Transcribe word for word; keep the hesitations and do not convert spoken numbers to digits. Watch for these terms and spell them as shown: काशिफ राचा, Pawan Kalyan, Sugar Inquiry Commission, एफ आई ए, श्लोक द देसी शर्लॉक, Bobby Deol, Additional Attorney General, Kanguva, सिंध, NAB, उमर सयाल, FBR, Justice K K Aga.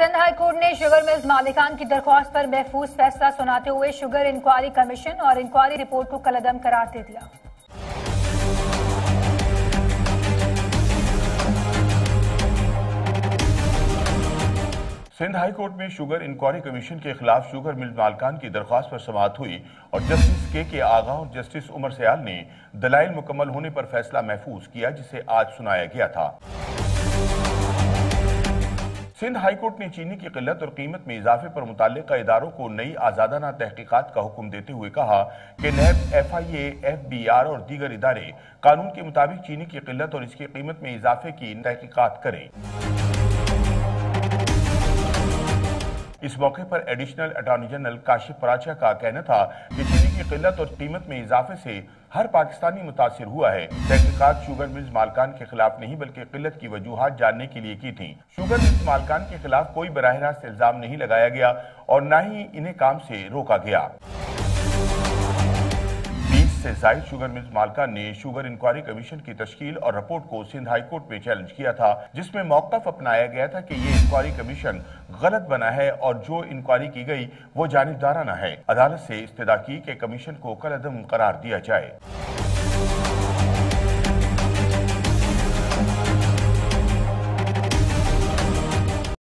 सिंध high court ने sugar mills मालिकान की दरख्वास्त पर महफूज फैसला सुनाते हुए शुगर इंक्वायरी कमीशन और इंक्वायरी रिपोर्ट को कलअदम करार दे दिया। सिंध हाई कोर्ट में शुगर इंक्वायरी कमीशन के खिलाफ शुगर मिल मालिकान की दरख्वास्त पर समाअत हुई और जस्टिस के के आगा और जस्टिस उमर सयाल ने दलाइल मुकम्मल होने पर फैसला महफूज किया, जिसे आज सुनाया गया था। सिंध हाई कोर्ट ने चीनी की किल्लत और कीमत में इजाफे पर मुतालिका इदारों को नई आज़ादाना तहकीकात का हुक्म देते हुए कहा कि NAB, एफ आई ए, F B R और दीगर इदारे कानून के मुताबिक चीनी की किल्लत और इसकी कीमत में इजाफे की तहकीकात करें। इस मौके पर additional attorney general काशिफ राचा का कहना था कि चीनी की किल्लत और कीमत में इजाफे से हर पाकिस्तानी मुतासिर हुआ है। तहकीकात शुगर मिल्स मालकान के खिलाफ नहीं बल्कि किल्लत की वजूहात जानने के लिए की थी। शुगर मिल्स मालकान के खिलाफ कोई बराह रास्त इल्जाम नहीं लगाया गया और न ही इन्हें काम से रोका गया। से जायद शुगर मिल्स मालकान ने शुगर इंक्वायरी कमीशन की तश्कील और रिपोर्ट को सिंध हाई कोर्ट में चैलेंज किया था, जिसमें मौकफ अपनाया गया था कि ये इंक्वायरी कमीशन गलत बना है और जो इंक्वायरी की गई वो जानिबदाराना है। अदालत से इस्तदा की कि कमीशन को कलअदम करार दिया जाए।